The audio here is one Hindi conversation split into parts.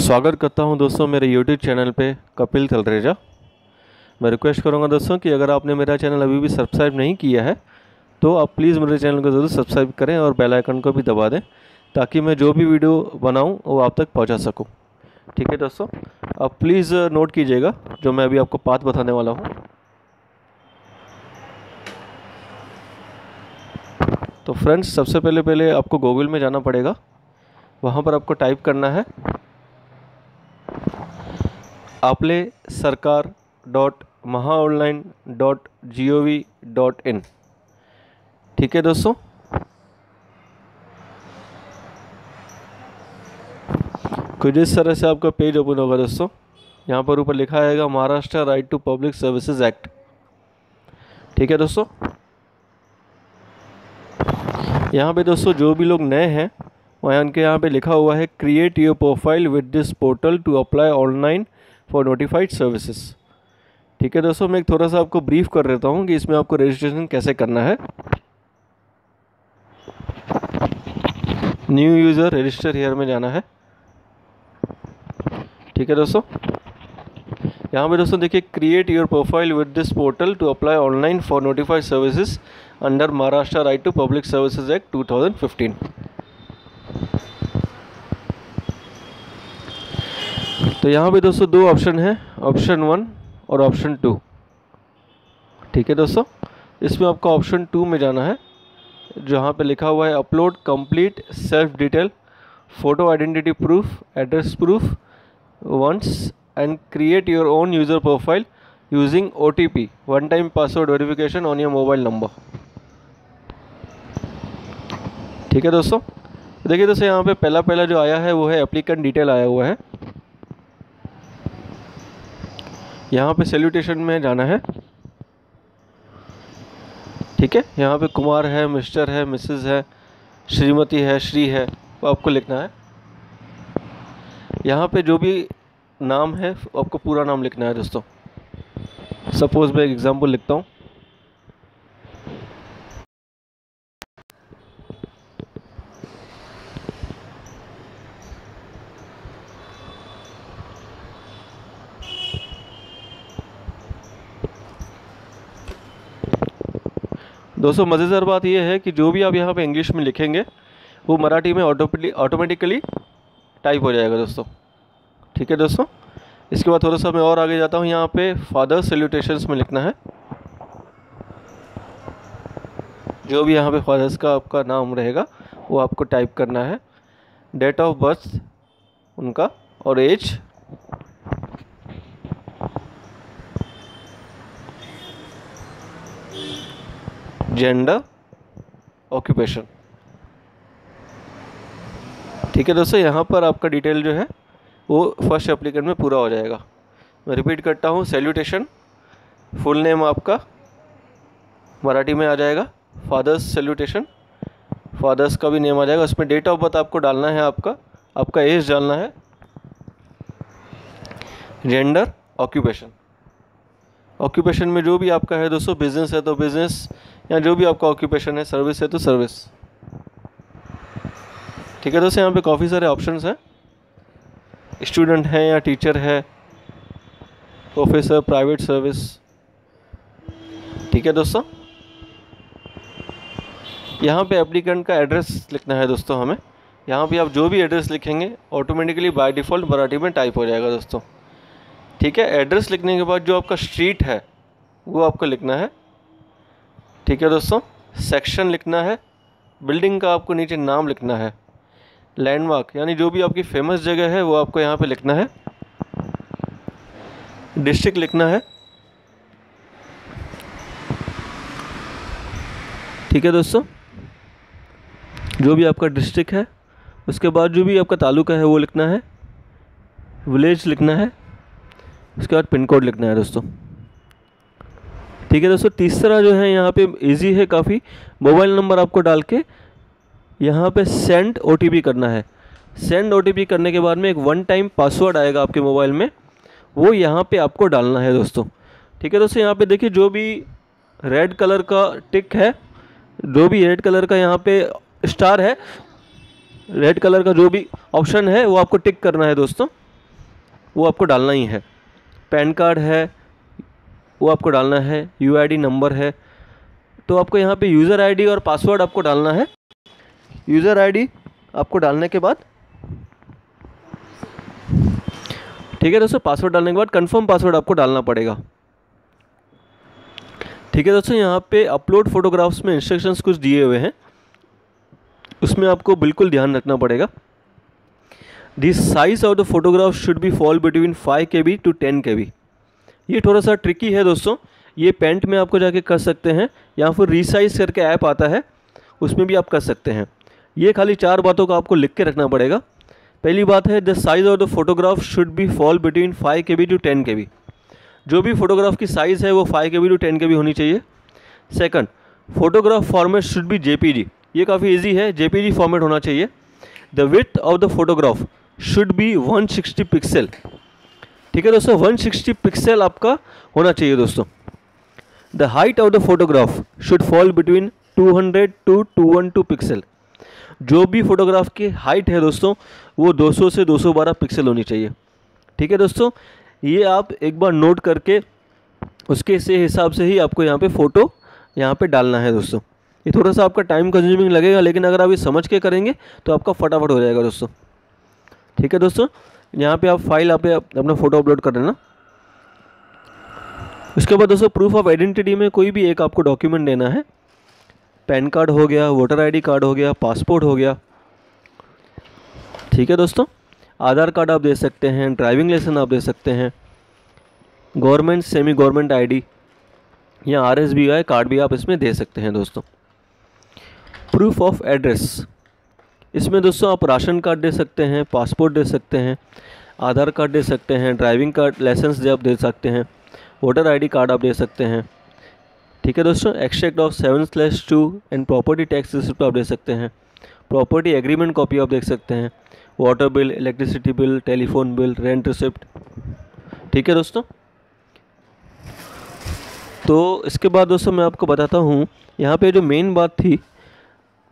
स्वागत करता हूं दोस्तों मेरे YouTube चैनल पे कपिल तलरेजा। मैं रिक्वेस्ट करूंगा दोस्तों कि अगर आपने मेरा चैनल अभी भी सब्सक्राइब नहीं किया है तो आप प्लीज़ मेरे चैनल को ज़रूर सब्सक्राइब करें और बेल आइकन को भी दबा दें ताकि मैं जो भी वीडियो बनाऊं वो आप तक पहुंचा सकूं। ठीक है दोस्तों, आप प्लीज़ नोट कीजिएगा जो मैं अभी आपको पाथ बताने वाला हूँ। तो फ्रेंड्स, सबसे पहले आपको गूगल में जाना पड़ेगा। वहाँ पर आपको टाइप करना है aapleSarkar.mahaonline.gov.in। ठीक है दोस्तों, कुछ इस तरह से आपका पेज ओपन होगा। दोस्तों यहाँ पर ऊपर लिखा आएगा Maharashtra right to public services act. ठीक है दोस्तों, यहाँ पे दोस्तों जो भी लोग नए हैं वहाँ उनके यहाँ पे लिखा हुआ है create your profile with this portal to apply online for notified services. ठीक है दोस्तों, मैं एक थोड़ा सा आपको ब्रीफ कर देता हूँ कि इसमें आपको रजिस्ट्रेशन कैसे करना है। न्यू यूज़र रजिस्टर हियर में जाना है। ठीक है दोस्तों, यहाँ पे दोस्तों देखिए create your profile with this portal to apply online for notified services under Maharashtra right to public services act 2015। तो यहाँ पे दोस्तों दो ऑप्शन है, ऑप्शन 1 और ऑप्शन 2। ठीक है दोस्तों, इसमें आपका ऑप्शन 2 में जाना है जहाँ पे लिखा हुआ है upload complete self detail, photo identity proof, address proof once and create your own user profile using OTP one time password verification on your mobile number. ठीक है दोस्तों, देखिए दोस्तों यहाँ पे पहला जो आया है वो है एप्लीकेंट डिटेल आया हुआ है। यहाँ पे सैल्यूटेशन में जाना है। ठीक है, यहाँ पे कुमार है, मिस्टर है, मिसेस है, श्रीमती है, श्री है, वो आपको लिखना है। यहाँ पे जो भी नाम है आपको पूरा नाम लिखना है दोस्तों। सपोज़ मैं एक एग्ज़ाम्पल लिखता हूँ। दोस्तों मज़ेदार बात यह है कि जो भी आप यहाँ पे इंग्लिश में लिखेंगे वो मराठी में ऑटोमेटिकली टाइप हो जाएगा दोस्तों। ठीक है दोस्तों, इसके बाद थोड़ा सा मैं और आगे जाता हूँ। यहाँ पे फादर सैल्यूटेशंस में लिखना है जो भी यहाँ पे फादर्स का आपका नाम रहेगा वो आपको टाइप करना है, डेट ऑफ बर्थ उनका और एज। Gender, occupation. ठीक है दोस्तों, यहाँ पर आपका डिटेल जो है वो फर्स्ट एप्लीकेंट में पूरा हो जाएगा। मैं रिपीट करता हूँ, सैल्यूटेशन, फुल नेम आपका मराठी में आ जाएगा, फादर्स सैल्यूटेशन, फादर्स का भी नेम आ जाएगा, उसमें डेट ऑफ बर्थ आपको डालना है, आपका एज डालना है, जेंडर, ऑक्यूपेशन। ऑक्यूपेशन में जो भी आपका है दोस्तों, बिजनेस है तो बिजनेस या जो भी आपका ऑक्यूपेशन है, सर्विस है तो सर्विस। ठीक है दोस्तों, यहाँ पे काफ़ी सारे ऑप्शंस हैं, स्टूडेंट हैं या टीचर है, प्रोफेसर, प्राइवेट सर्विस। ठीक है दोस्तों, यहाँ पे एप्लीकेंट का एड्रेस लिखना है दोस्तों हमें। यहाँ पे आप जो भी एड्रेस लिखेंगे ऑटोमेटिकली बाय डिफ़ॉल्ट मराठी में टाइप हो जाएगा दोस्तों। ठीक है, एड्रेस लिखने के बाद जो आपका स्ट्रीट है वो आपको लिखना है। ठीक है दोस्तों, सेक्शन लिखना है, बिल्डिंग का आपको नीचे नाम लिखना है, लैंडमार्क यानी जो भी आपकी फेमस जगह है वो आपको यहाँ पे लिखना है, डिस्ट्रिक्ट लिखना है। ठीक है दोस्तों, जो भी आपका डिस्ट्रिक्ट है, उसके बाद जो भी आपका तालुका है वो लिखना है, विलेज लिखना है, उसके बाद पिन कोड लिखना है दोस्तों। ठीक है दोस्तों, तीसरा जो है यहाँ पे इजी है काफ़ी, मोबाइल नंबर आपको डाल के यहाँ पे सेंड OTP करना है। सेंड OTP करने के बाद में एक वन टाइम पासवर्ड आएगा आपके मोबाइल में, वो यहाँ पे आपको डालना है दोस्तों। ठीक है दोस्तों, यहाँ पे देखिए जो भी रेड कलर का टिक है, जो भी रेड कलर का यहाँ पे स्टार है रेड कलर का जो भी ऑप्शन है वो आपको टिक करना है दोस्तों, वो आपको डालना ही है। पैन कार्ड है वो आपको डालना है, यूआईडी नंबर है, तो आपको यहाँ पे यूज़र आईडी और पासवर्ड आपको डालना है। यूज़र आईडी आपको डालने के बाद ठीक है दोस्तों, पासवर्ड डालने के बाद कंफर्म पासवर्ड आपको डालना पड़ेगा। ठीक है दोस्तों, यहाँ पे अपलोड फोटोग्राफ्स में इंस्ट्रक्शंस कुछ दिए हुए हैं, उसमें आपको बिल्कुल ध्यान रखना पड़ेगा। The size of the photograph should be fall between 5 KB to 10 KB। ये थोड़ा सा ट्रिकी है दोस्तों, ये पेंट में आपको जाके कर सकते हैं या फिर रीसाइज करके ऐप आता है उसमें भी आप कर सकते हैं। ये खाली 4 बातों का आपको लिख के रखना पड़ेगा। पहली बात है the size of the photograph should be fall between 5 KB to 10 KB। जो भी फोटोग्राफ की साइज़ है वो 5 KB to 10 KB होनी चाहिए। Second, photograph format should be JPG। ये काफ़ी इजी है, JPG फॉर्मेट होना चाहिए। The width of the photograph should be 160 pixel. ठीक है दोस्तों, 160 पिक्सल आपका होना चाहिए दोस्तों। The height of the photograph should fall between 200 to 212 pixel. जो भी फोटोग्राफ की हाइट है दोस्तों वो 200 से 212 पिक्सल होनी चाहिए। ठीक है दोस्तों, ये आप एक बार नोट करके उसके से हिसाब से ही आपको यहाँ पे फ़ोटो यहाँ पे डालना है दोस्तों। ये थोड़ा सा आपका टाइम कंज्यूमिंग लगेगा, लेकिन अगर आप ये समझ के करेंगे तो आपका फटाफट हो जाएगा दोस्तों। ठीक है दोस्तों, यहाँ पे आप फाइल पे अपना फ़ोटो अपलोड कर देना। उसके बाद दोस्तों प्रूफ ऑफ आइडेंटिटी में कोई भी एक आपको डॉक्यूमेंट देना है। पैन कार्ड हो गया, वोटर ID कार्ड हो गया, पासपोर्ट हो गया। ठीक है दोस्तों, आधार कार्ड आप दे सकते हैं, ड्राइविंग लाइसेंस आप दे सकते हैं, गवर्नमेंट सेमी गवर्नमेंट ID या RSBI कार्ड भी आप इसमें दे सकते हैं दोस्तों। प्रूफ ऑफ एड्रेस, इसमें दोस्तों आप राशन कार्ड दे सकते हैं, पासपोर्ट दे सकते हैं, आधार कार्ड दे सकते हैं, ड्राइविंग कार्ड लाइसेंस आप दे सकते हैं, वोटर ID कार्ड आप दे सकते हैं। ठीक है दोस्तों, extract of 7/2 and property tax receipt आप दे सकते हैं, प्रॉपर्टी एग्रीमेंट कॉपी आप देख सकते हैं, water bill, electricity bill, telephone bill, rent receipt. ठीक है दोस्तों, तो इसके बाद दोस्तों मैं आपको बताता हूँ, यहाँ पे जो मेन बात थी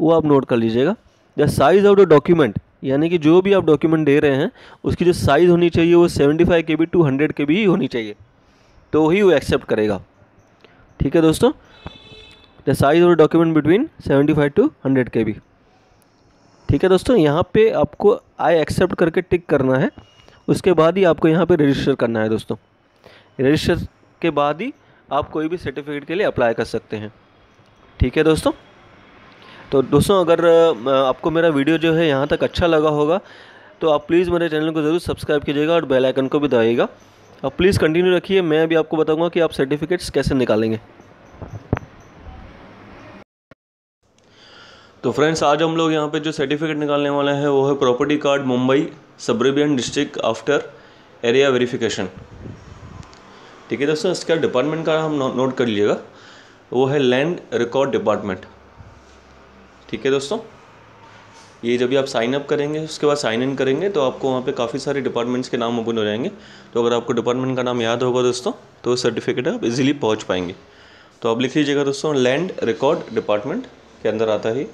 वो आप नोट कर लीजिएगा। The size of the document, यानी कि जो भी आप डॉक्यूमेंट दे रहे हैं उसकी जो साइज़ होनी चाहिए वो 75 KB to 100 KB ही होनी चाहिए, तो ही वो एक्सेप्ट करेगा। ठीक है दोस्तों, the size of the document between 75 to 100 KB। ठीक है दोस्तों, यहाँ पे आपको आई एक्सेप्ट करके टिक करना है, उसके बाद ही आपको यहाँ पे रजिस्टर करना है दोस्तों। रजिस्टर के बाद ही आप कोई भी सर्टिफिकेट के लिए अप्लाई कर सकते हैं। ठीक है दोस्तों, तो दोस्तों अगर आपको मेरा वीडियो जो है यहाँ तक अच्छा लगा होगा तो आप प्लीज़ मेरे चैनल को ज़रूर सब्सक्राइब कीजिएगा और बेल आइकन को भी दबाइएगा। आप प्लीज़ कंटिन्यू रखिए, मैं अभी आपको बताऊँगा कि आप सर्टिफिकेट्स कैसे निकालेंगे। तो फ्रेंड्स, आज हम लोग यहाँ पे जो सर्टिफिकेट निकालने वाले हैं वो है property card Mumbai suburban district after area verification. ठीक है दोस्तों, इसका डिपार्टमेंट का हम नोट कर लीजिएगा, वो है लैंड रिकॉर्ड डिपार्टमेंट। ठीक है दोस्तों, ये जब भी आप साइन अप करेंगे उसके बाद साइन इन करेंगे तो आपको वहाँ पे काफ़ी सारे डिपार्टमेंट्स के नाम ओपन हो जाएंगे। तो अगर आपको डिपार्टमेंट का नाम याद होगा दोस्तों तो सर्टिफिकेट आप इजीली पहुँच पाएंगे। तो आप लिख लीजिएगा दोस्तों, लैंड रिकॉर्ड डिपार्टमेंट के अंदर आता है।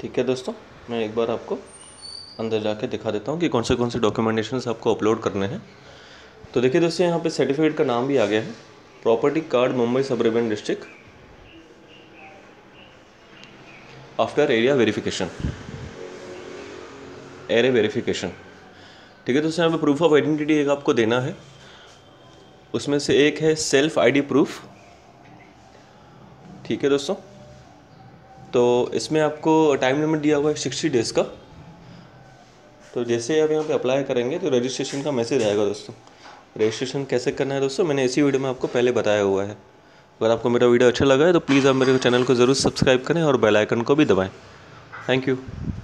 ठीक है दोस्तों, मैं एक बार आपको अंदर जाके दिखा देता हूँ कि कौन से डॉक्यूमेंटेशंस आपको अपलोड करने हैं। तो देखिए दोस्तों, यहाँ पे सर्टिफिकेट का नाम भी आ गया है, property card Mumbai suburban district after area verification. ठीक है दोस्तों, यहाँ पे प्रूफ ऑफ आइडेंटिटी एक आपको देना है, उसमें से एक है सेल्फ ID प्रूफ। ठीक है दोस्तों, तो इसमें आपको टाइम लिमिट दिया हुआ है 60 डेज़ का। तो जैसे आप यहाँ पे अप्लाई करेंगे तो रजिस्ट्रेशन का मैसेज आएगा दोस्तों। रजिस्ट्रेशन कैसे करना है दोस्तों, मैंने इसी वीडियो में आपको पहले बताया हुआ है। अगर आपको मेरा वीडियो अच्छा लगा है तो प्लीज़ आप मेरे चैनल को ज़रूर सब्सक्राइब करें और बेल आइकन को भी दबाएं। Thank you.